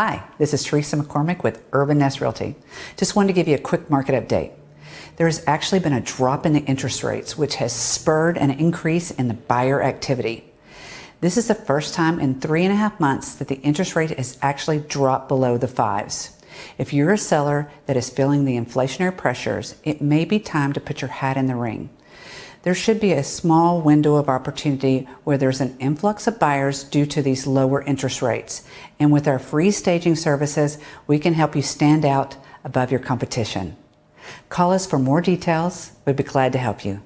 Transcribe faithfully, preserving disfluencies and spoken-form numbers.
Hi, this is Teresa McCormick with Urban Nest Realty. Just wanted to give you a quick market update. There has actually been a drop in the interest rates, which has spurred an increase in the buyer activity. This is the first time in three and a half months that the interest rate has actually dropped below the fives. If you're a seller that is feeling the inflationary pressures, it may be time to put your hat in the ring. There should be a small window of opportunity where there's an influx of buyers due to these lower interest rates. And with our free staging services, we can help you stand out above your competition. Call us for more details. We'd be glad to help you.